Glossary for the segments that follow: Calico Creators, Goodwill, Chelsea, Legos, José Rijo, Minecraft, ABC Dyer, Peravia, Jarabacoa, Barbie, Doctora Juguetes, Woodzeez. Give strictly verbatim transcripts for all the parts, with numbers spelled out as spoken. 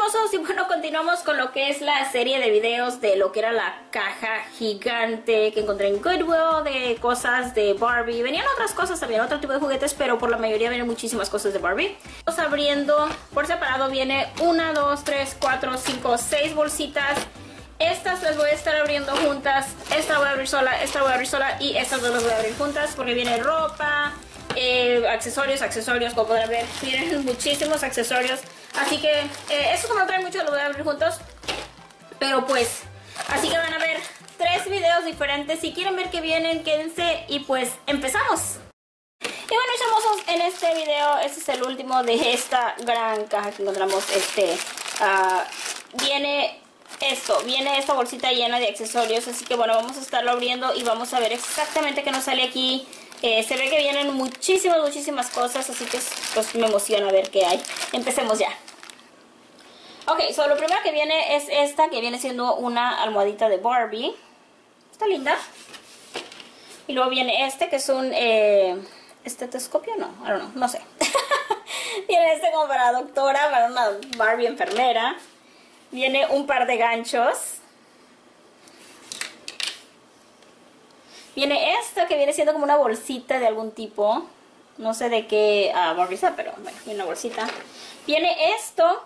hermosos, y bueno, continuamos con lo que es la serie de videos de lo que era la caja gigante que encontré en Goodwill, de cosas de Barbie. Venían otras cosas también, otro tipo de juguetes, pero por la mayoría vienen muchísimas cosas de Barbie. Vamos abriendo por separado. Viene una, dos, tres, cuatro, cinco, seis bolsitas. Estas las voy a estar abriendo juntas, esta la voy a abrir sola, esta la voy a abrir sola y estas dos las voy a abrir juntas, porque viene ropa, eh, accesorios, accesorios, como podrán ver, vienen muchísimos accesorios. Así que eh, estos como no traen mucho los voy a abrir juntos, pero pues, así que van a ver tres videos diferentes. Si quieren ver que vienen, quédense y pues empezamos. Y bueno, mis hermosos, en este video, este es el último de esta gran caja que encontramos. Este, uh, viene... Esto, viene esta bolsita llena de accesorios, así que bueno, vamos a estarlo abriendo y vamos a ver exactamente qué nos sale aquí. Eh, se ve que vienen muchísimas, muchísimas cosas, así que pues me emociona ver qué hay. Empecemos ya. Ok, so lo primero que viene es esta, que viene siendo una almohadita de Barbie. Está linda. Y luego viene este, que es un eh, estetoscopio, no, I don't know, no sé. Viene este como para doctora, para una Barbie enfermera. Viene un par de ganchos. Viene esto que viene siendo como una bolsita de algún tipo. No sé de qué uh, barbiza, pero bueno, viene una bolsita. Viene esto,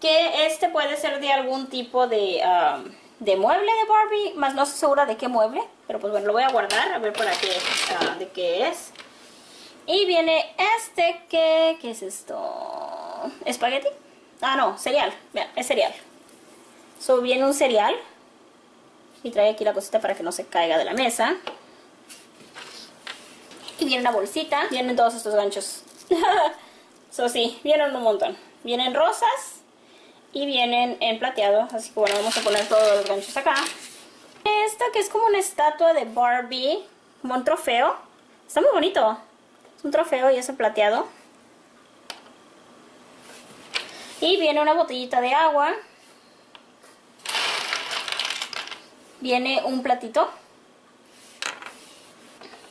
que este puede ser de algún tipo de, um, de mueble de Barbie. Más no estoy segura de qué mueble, pero pues bueno, lo voy a guardar a ver para qué, uh, de qué es. Y viene este que, ¿qué es esto? ¿Espagueti? Ah, no, cereal. Vean, es cereal. So, viene un cereal y trae aquí la cosita para que no se caiga de la mesa. Y viene una bolsita. Vienen todos estos ganchos. So, sí, vienen un montón. Vienen rosas y vienen en plateado. Así que bueno, vamos a poner todos los ganchos acá. Esta que es como una estatua de Barbie, como un trofeo. Está muy bonito. Es un trofeo y es en plateado. Y viene una botellita de agua. Viene un platito.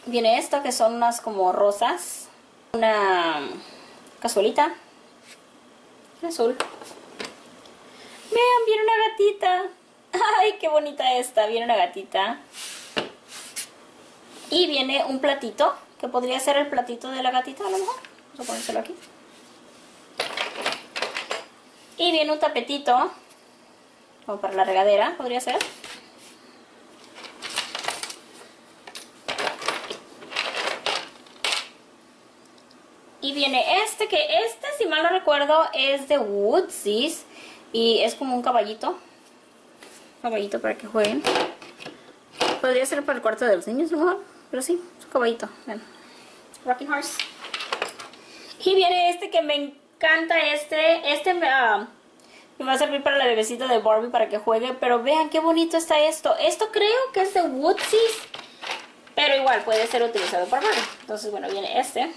Viene esto que son unas como rosas. Una cazuelita. Azul. Vean, viene una gatita. Ay, qué bonita esta. Viene una gatita. Y viene un platito. Que podría ser el platito de la gatita a lo mejor. Vamos a ponérselo aquí. Y viene un tapetito. Como para la regadera, podría ser. Y viene este, que este, si mal no recuerdo, es de Woodzeez. Y es como un caballito. Caballito para que jueguen. Podría ser para el cuarto de los niños, ¿no? Pero sí, es un caballito. Ven. Rocking Horse. Y viene este que me encanta. Este, este me, uh, me va a servir para la bebecita de Barbie para que juegue. Pero vean qué bonito está esto. Esto creo que es de Woodzeez. Pero igual puede ser utilizado por Barbie. Entonces, bueno, viene este.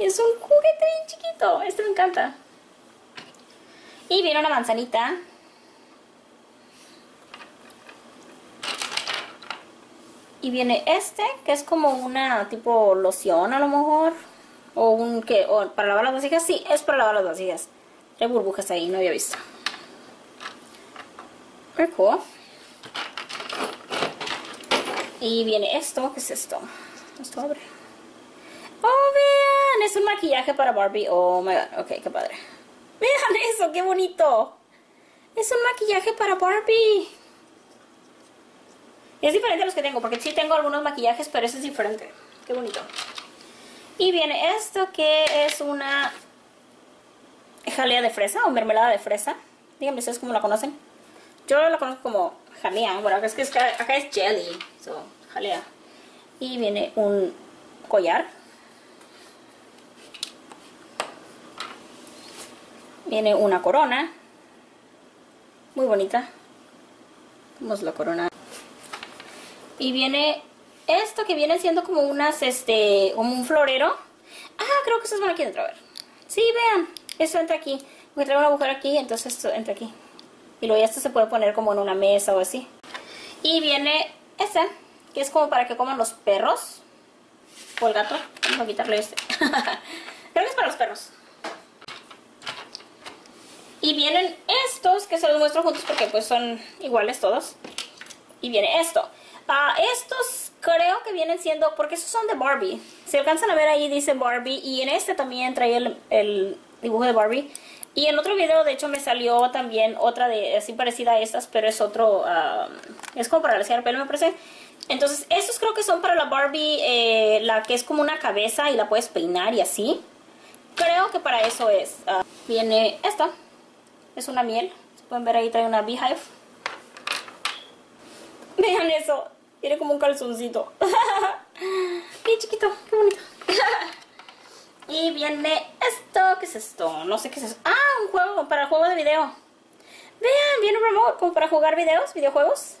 Es un juguete bien chiquito. Este me encanta. Y viene una manzanita. Y viene este, que es como una tipo loción a lo mejor. O un que, o para lavar las vasijas. Sí, es para lavar las vasijas. Hay burbujas ahí, no había visto. Muy cool. Y viene esto, ¿qué es esto? Esto abre. ¡Oh, vean! Es un maquillaje para Barbie. Oh, my God. Ok, qué padre. ¡Vean eso! ¡Qué bonito! Es un maquillaje para Barbie. Y es diferente a los que tengo, porque sí tengo algunos maquillajes, pero ese es diferente. ¡Qué bonito! Y viene esto que es una jalea de fresa o mermelada de fresa. Díganme ustedes cómo la conocen. Yo la conozco como jalea. Bueno, es que es, acá es jelly. So, jalea. Y viene un collar. Viene una corona. Muy bonita. Vamos la corona. Y viene esto que viene siendo como unas, este, como un florero. Ah, creo que eso es bueno aquí dentro. A ver. Sí, vean. Eso entra aquí. Porque traigo una agujero aquí, entonces esto entra aquí. Y luego ya esto se puede poner como en una mesa o así. Y viene este, que es como para que coman los perros. O el gato. Vamos a quitarle este. Creo que es para los perros. Y vienen estos, que se los muestro juntos porque pues son iguales todos. Y viene esto. Uh, estos creo que vienen siendo, porque estos son de Barbie. Si alcanzan a ver ahí dice Barbie. Y en este también trae el, el dibujo de Barbie. Y en otro video de hecho me salió también otra de así parecida a estas. Pero es otro, uh, es como para alaciar el pelo me parece. Entonces estos creo que son para la Barbie, eh, la que es como una cabeza y la puedes peinar y así. Creo que para eso es. Uh, viene esta. Es una miel. Se pueden ver ahí, trae una beehive. Vean eso. Tiene como un calzoncito. Qué chiquito, qué bonito. Y viene esto. ¿Qué es esto? No sé qué es eso. Ah, un juego, para juego de video. Vean, viene un remote como para jugar videos, videojuegos.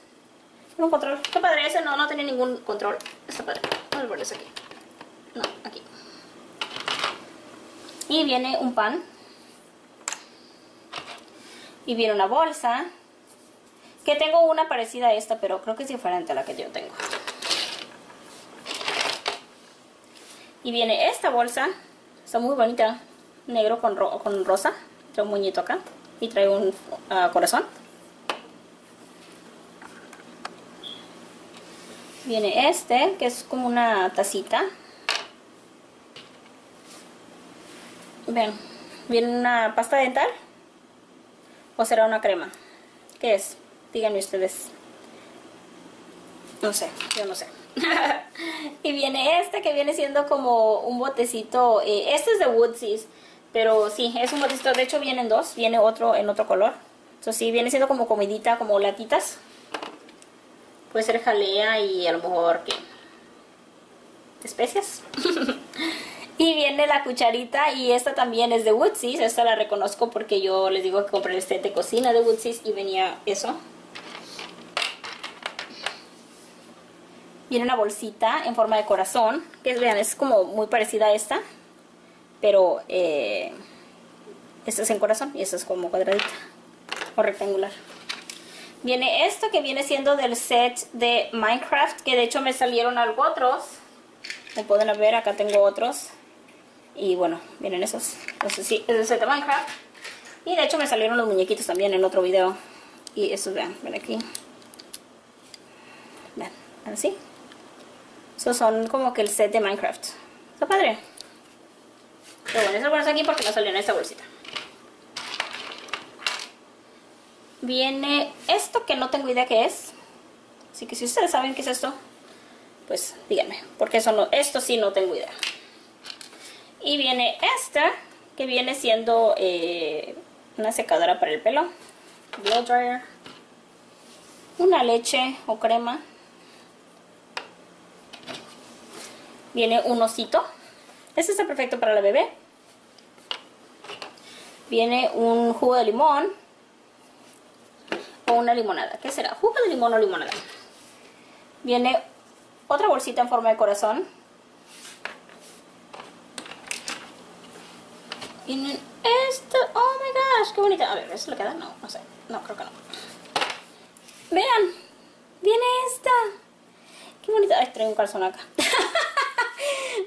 Un control. Qué padre ese. No, no tenía ningún control. Está padre. Vamos a ponerlo aquí. No, aquí. Y viene un pan. Y viene una bolsa, que tengo una parecida a esta, pero creo que es diferente a la que yo tengo. Y viene esta bolsa, está muy bonita, negro con, ro con rosa, trae un moñito acá y trae un uh, corazón. Viene este, que es como una tacita. Vean, viene una pasta dental. ¿O será una crema? ¿Qué es? Díganme ustedes. No sé, yo no sé. Y viene este que viene siendo como un botecito. Eh, este es de Woodzeez. Pero sí, es un botecito. De hecho vienen dos. Viene otro en otro color. Entonces sí, viene siendo como comidita, como latitas. Puede ser jalea y a lo mejor ¿qué? Especias. Y viene la cucharita y esta también es de Woodzeez. Esta la reconozco porque yo les digo que compré el set de cocina de Woodzeez y venía eso. Viene una bolsita en forma de corazón. Que vean, es como muy parecida a esta. Pero eh, esta es en corazón y esta es como cuadradita o rectangular. Viene esto que viene siendo del set de Minecraft. Que de hecho me salieron algo otros. Como pueden ver, acá tengo otros. Y bueno, vienen esos. Entonces sí, es el set de Minecraft. Y de hecho me salieron los muñequitos también en otro video. Y estos, vean, ven aquí. Vean, así. Esos son como que el set de Minecraft. Está padre. Pero bueno, esos buenos aquí porque no salió en esta bolsita. Viene esto que no tengo idea qué es. Así que si ustedes saben qué es esto, pues díganme, porque eso no, esto sí no tengo idea. Y viene esta, que viene siendo eh, una secadora para el pelo, blow dryer, una leche o crema. Viene un osito. Este está perfecto para la bebé. Viene un jugo de limón o una limonada. ¿Qué será? ¿Jugo de limón o limonada? Viene otra bolsita en forma de corazón. Vienen esto. Oh my gosh, qué bonita. A ver, ¿eso le queda? No, no sé. No, creo que no. Vean. Viene esta. Qué bonita. Ay, trae un calzón acá.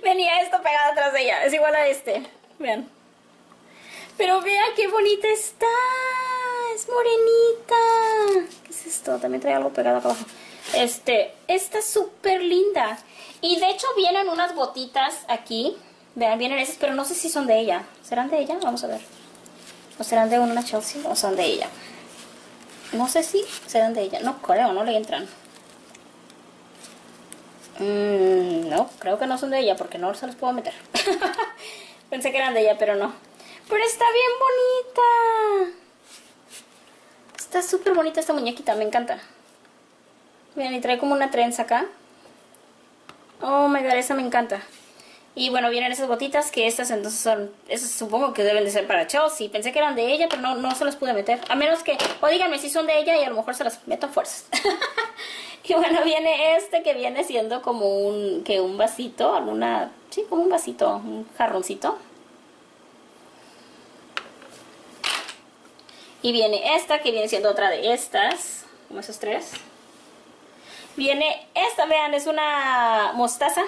Venía esto pegado atrás de ella. Es igual a este. Vean. Pero vean qué bonita está. Es morenita. ¿Qué es esto? También trae algo pegado acá abajo. Este, esta es súper linda. Y de hecho vienen unas botitas aquí. Vean, vienen esas, pero no sé si son de ella. ¿Serán de ella? Vamos a ver. ¿O serán de una Chelsea? ¿O son de ella? No sé si serán de ella. No creo, no le entran. Mm, no, creo que no son de ella porque no se los puedo meter. Pensé que eran de ella, pero no. Pero está bien bonita. Está súper bonita esta muñequita, me encanta. Vean, y trae como una trenza acá. Oh my god, esa me encanta. Y bueno, vienen esas botitas que estas entonces son... Esas supongo que deben de ser para Chelsea. Pensé que eran de ella, pero no, no se las pude meter. A menos que... O díganme si son de ella y a lo mejor se las meto a fuerzas. Y bueno, viene este que viene siendo como un... Que un vasito, alguna... Sí, como un vasito, un jarroncito. Y viene esta que viene siendo otra de estas. Como esos tres. Viene esta, vean, es una mostaza.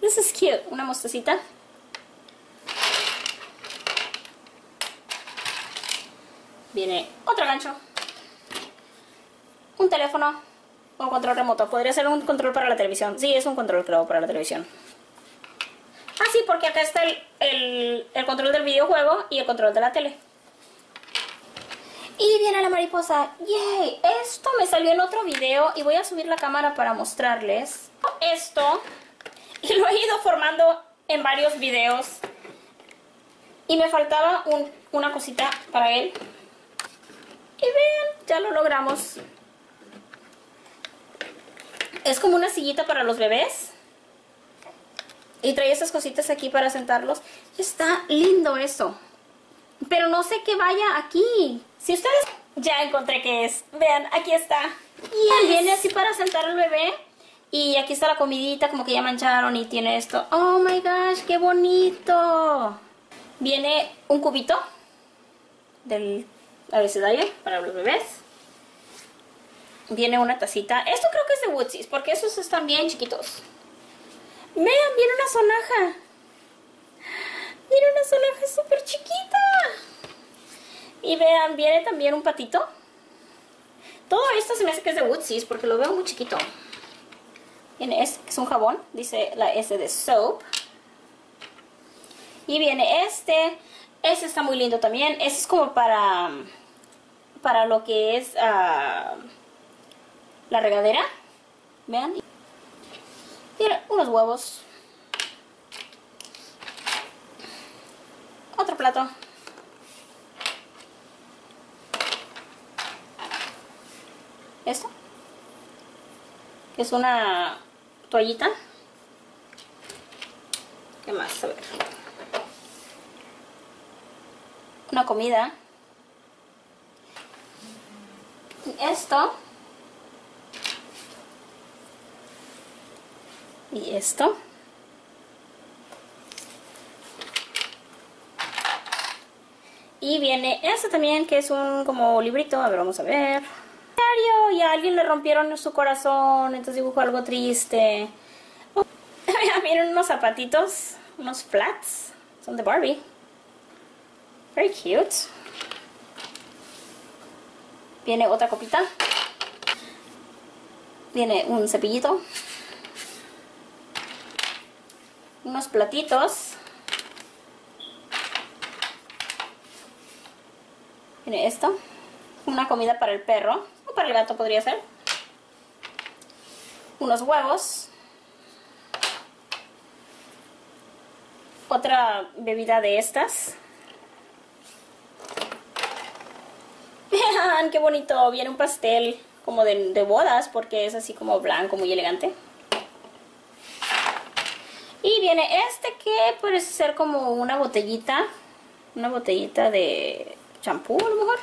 This is cute, una mostacita. Viene otro gancho, un teléfono o un control remoto. Podría ser un control para la televisión. Sí, es un control, creo, para la televisión. Ah, sí, porque acá está el, el, el control del videojuego y el control de la tele. Y viene la mariposa. ¡Yay! Esto me salió en otro video y voy a subir la cámara para mostrarles esto. Y lo he ido formando en varios videos. Y me faltaba un, una cosita para él. Y vean, ya lo logramos. Es como una sillita para los bebés. Y trae esas cositas aquí para sentarlos. Está lindo eso. Pero no sé qué vaya aquí. Si ustedes... Ya encontré qué es. Vean, aquí está. Y yes. Viene así para sentar al bebé. Y aquí está la comidita, como que ya mancharon y tiene esto. ¡Oh, my gosh! ¡Qué bonito! Viene un cubito del A B C Dyer para los bebés. Viene una tacita. Esto creo que es de Woodzeez, porque esos están bien chiquitos. Vean, viene una sonaja. Viene una sonaja súper chiquita. Y vean, viene también un patito. Todo esto se me hace que es de Woodzeez, porque lo veo muy chiquito. Viene este, que es un jabón. Dice la S de soap. Y viene este. Este está muy lindo también. Este es como para... Para lo que es... Uh, la regadera. Vean. Tiene unos huevos. Otro plato. Esto. Es una toallita. ¿Qué más? A ver. Una comida. Esto. Y esto. Y viene esto también, que es un como librito. A ver, vamos a ver. Y a alguien le rompieron su corazón, entonces dibujó algo triste. Oh. Miren unos zapatitos, unos flats. Son de Barbie. Very cute. Viene otra copita. Viene un cepillito. Unos platitos. Viene esto. Una comida para el perro. O para el gato podría ser. Unos huevos. Otra bebida de estas. Vean qué bonito. Viene un pastel como de, de bodas, porque es así como blanco, muy elegante. Y viene este que parece ser como una botellita. Una botellita de champú a lo mejor.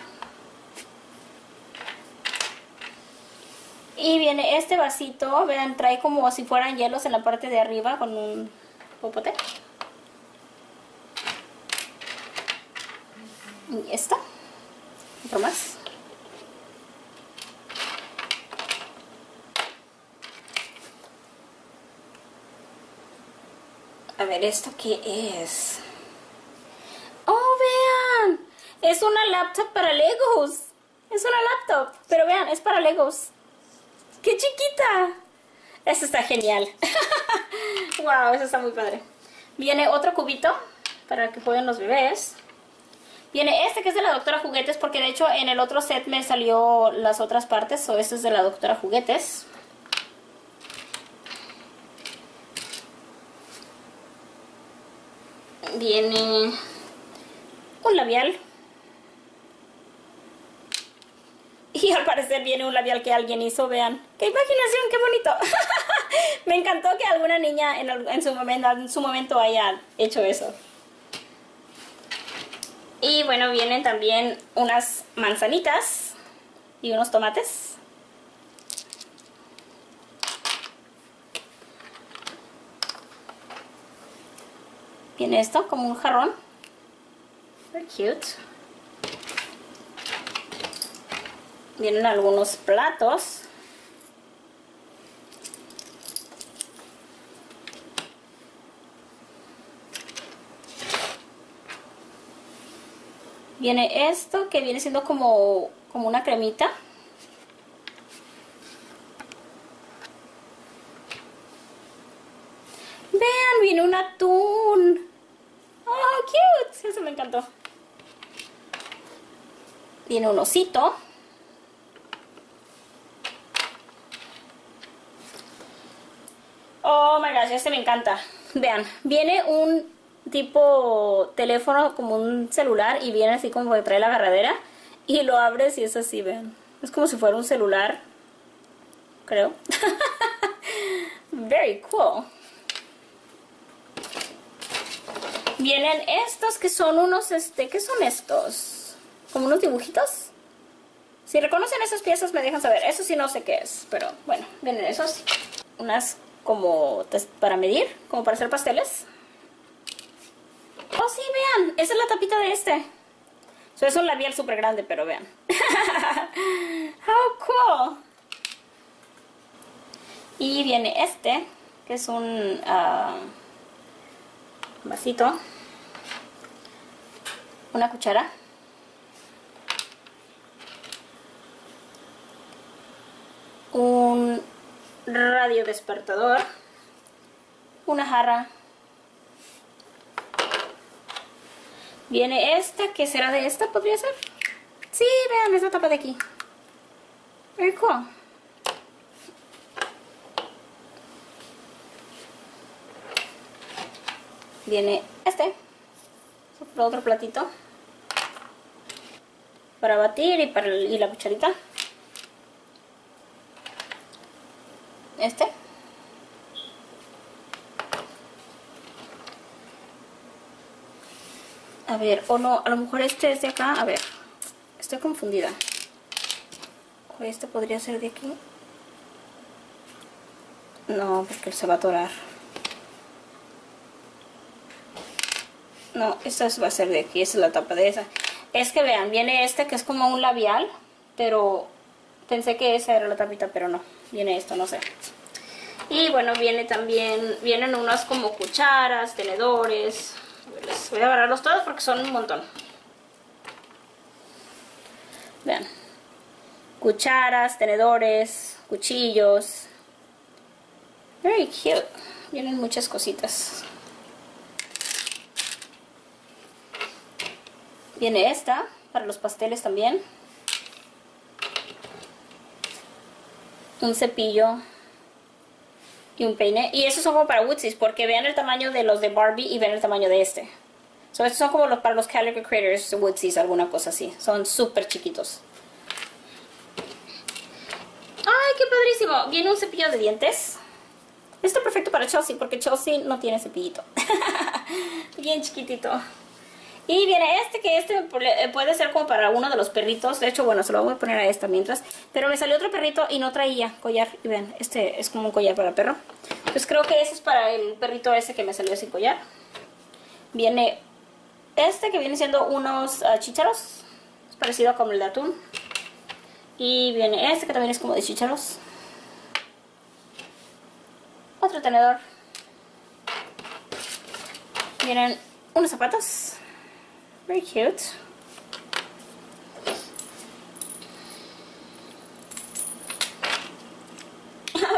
Y viene este vasito, vean, trae como si fueran hielos en la parte de arriba con un popote. Y esta. Otro más. A ver, ¿esto qué es? ¡Oh, vean! Es una laptop para Legos. Es una laptop, pero vean, es para Legos. ¡Qué chiquita! Eso está genial. ¡Wow! Eso está muy padre. Viene otro cubito para que jueguen los bebés. Viene este que es de la Doctora Juguetes, porque de hecho en el otro set me salió las otras partes. O este es de la Doctora Juguetes. Viene un labial. Y al parecer viene un labial que alguien hizo, vean. ¡Qué imaginación! ¡Qué bonito! Me encantó que alguna niña en, el, en, su momento, en su momento haya hecho eso. Y bueno, vienen también unas manzanitas y unos tomates. Viene esto como un jarrón. Very cute. Vienen algunos platos. Viene esto que viene siendo como, como una cremita. Vean, viene un atún. Oh, cute. Eso me encantó. Viene un osito. Oh my gosh, este me encanta. Vean, viene un tipo teléfono como un celular y viene así como que trae la agarradera y lo abres y es así, vean. Es como si fuera un celular, creo. Very cool. Vienen estos que son unos, este, ¿qué son estos? Como unos dibujitos. Si reconocen esas piezas me dejan saber. Eso sí no sé qué es, pero bueno, vienen esos. Unas como para medir, como para hacer pasteles. Oh sí, vean, esa es la tapita de este. So, es un labial súper grande, pero vean. How cool. Y viene este, que es un uh, vasito, una cuchara. Un radio despertador, una jarra. Viene esta, que será de esta, podría ser. Sí, vean esta tapa de aquí. Very cool. Viene este, otro platito para batir y para y la cucharita. Este. A ver, o oh no, a lo mejor este es de acá. A ver, estoy confundida. O este podría ser de aquí. No, porque se va a atorar. No, esta va a ser de aquí. Esa es la tapa de esa. Es que vean, viene este que es como un labial, pero... pensé que esa era la tapita, pero no. Viene esto, no sé. Y bueno, viene también... vienen unas como cucharas, tenedores... les voy a agarrarlos todos porque son un montón. Vean. Cucharas, tenedores, cuchillos. Very cute. Vienen muchas cositas. Viene esta, para los pasteles también. Un cepillo y un peine. Y esos son como para Woodzeez, porque vean el tamaño de los de Barbie y vean el tamaño de este. So, estos son como los para los Calico Creators, Woodzeez, alguna cosa así. Son súper chiquitos. ¡Ay, qué padrísimo! Viene un cepillo de dientes. Está perfecto para Chelsea, porque Chelsea no tiene cepillito. Bien chiquitito. Y viene este, que este puede ser como para uno de los perritos. De hecho, bueno, se lo voy a poner a esta mientras. Pero me salió otro perrito y no traía collar. Y vean, este es como un collar para perro. Pues creo que ese es para el perrito ese que me salió sin collar. Viene este, que viene siendo unos uh, chícharos. Es parecido como el de atún. Y viene este, que también es como de chícharos. Otro tenedor. Vienen unos zapatos. Very cute.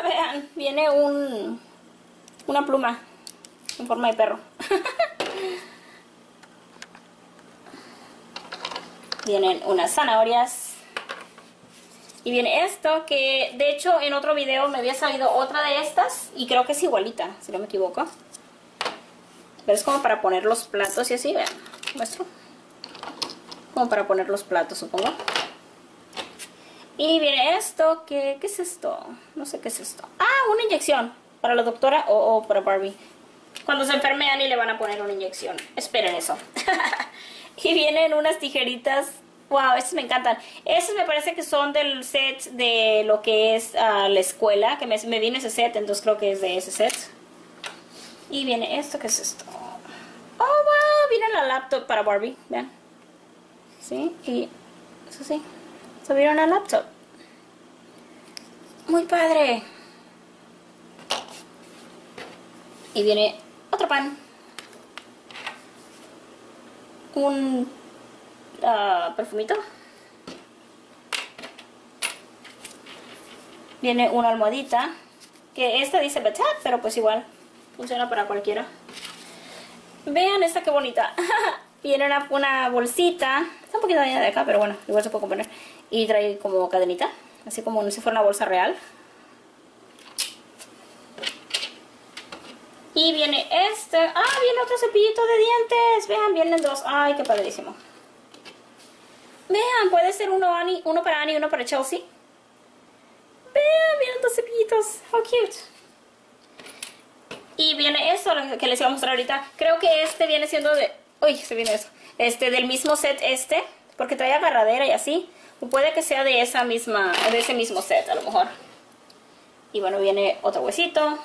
Vean, viene un una pluma en forma de perro. Vienen unas zanahorias. Y viene esto que de hecho en otro video me había salido otra de estas y creo que es igualita, si no me equivoco. Pero es como para poner los platos y así, vean. Muestro. Como para poner los platos, supongo. Y viene esto que, ¿qué es esto? No sé qué es esto. Ah, una inyección para la doctora o oh, oh, para Barbie. Cuando se enfermean y le van a poner una inyección. Esperen eso. Y vienen unas tijeritas. Wow, estas me encantan. Estas me parece que son del set de lo que es uh, la escuela. Que me, me viene ese set, entonces creo que es de ese set. Y viene esto, ¿qué es esto? Oh, wow, viene la laptop para Barbie, vean. Sí, y eso sí. Se vieron la laptop. Muy padre. Y viene otro pan. Un uh, uh, perfumito. Viene una almohadita, que esta dice Batat, pero pues igual funciona para cualquiera. Vean esta que bonita. Viene una, una bolsita, está un poquito dañada de acá, pero bueno, igual se puede componer. Y trae como cadenita, así como si fuera una bolsa real. Y viene este, ah, viene otro cepillito de dientes. Vean, vienen dos, ay, qué padrísimo. Vean, puede ser uno, Annie, uno para Annie y uno para Chelsea. Vean, vienen dos cepillitos, how cute. Y viene esto que les iba a mostrar ahorita. Creo que este viene siendo de, uy, se viene eso, este, del mismo set este, porque trae agarradera y así. O puede que sea de esa misma, de ese mismo set a lo mejor. Y bueno, viene otro huesito.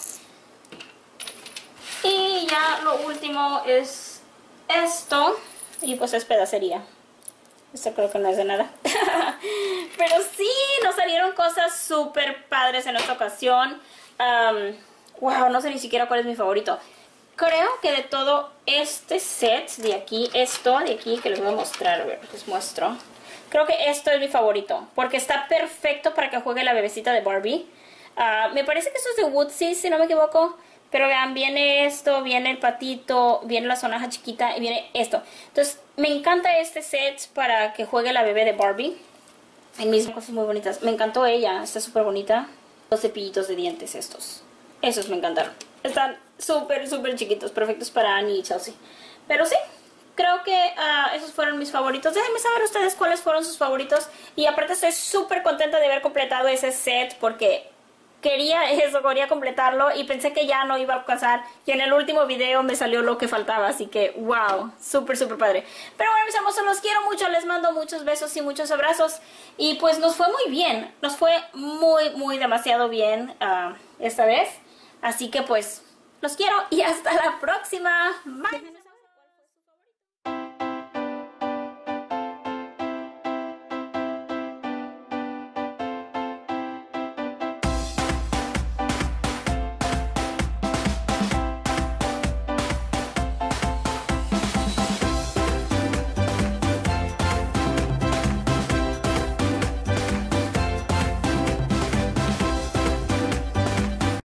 Y ya lo último es esto. Y pues es pedacería. Esto creo que no es de nada. Pero sí, nos salieron cosas súper padres en esta ocasión. Um, wow, no sé ni siquiera cuál es mi favorito. Creo que de todo este set de aquí, esto de aquí que les voy a mostrar, a ver, les muestro. Creo que esto es mi favorito, porque está perfecto para que juegue la bebecita de Barbie. Uh, me parece que esto es de Woodzeez, si no me equivoco. Pero vean, viene esto, viene el patito, viene la sonaja chiquita y viene esto. Entonces, me encanta este set para que juegue la bebé de Barbie. Hay mis cosas muy bonitas. Me encantó ella, está súper bonita. Los cepillitos de dientes estos. Esos me encantaron. Están súper, súper chiquitos, perfectos para Annie y Chelsea. Pero sí, creo que uh, esos fueron mis favoritos. Déjenme saber ustedes cuáles fueron sus favoritos. Y aparte estoy súper contenta de haber completado ese set porque... Quería eso, quería completarlo y pensé que ya no iba a alcanzar. Y en el último video me salió lo que faltaba, así que wow, súper, súper padre. Pero bueno, mis hermosos, los quiero mucho, les mando muchos besos y muchos abrazos. Y pues nos fue muy bien, nos fue muy, muy demasiado bien uh, esta vez. Así que pues, los quiero y hasta la próxima. Bye.